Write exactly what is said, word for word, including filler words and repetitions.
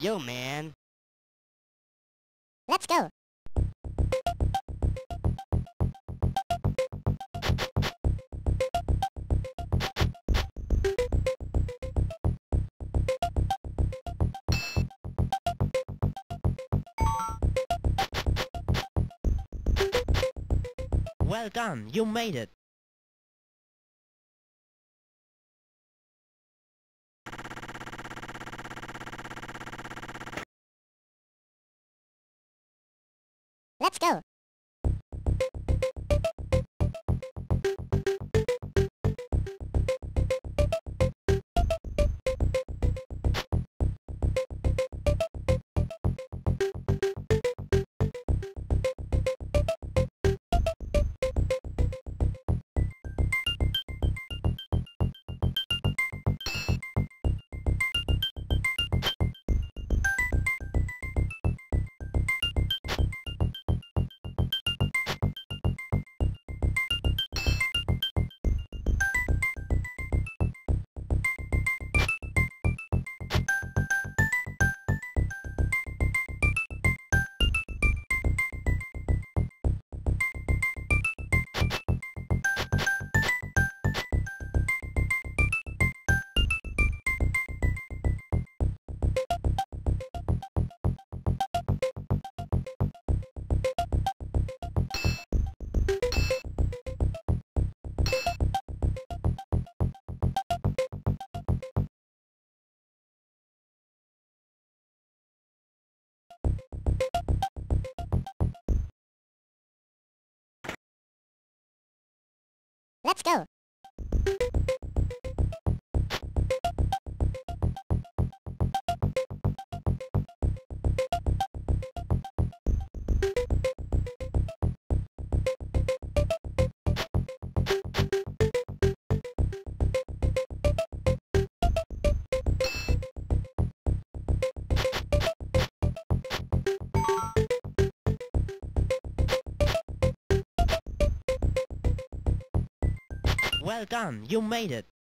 Yo, man. Let's go. Well done, you made it. Let's go. Let's go. Well done, you made it.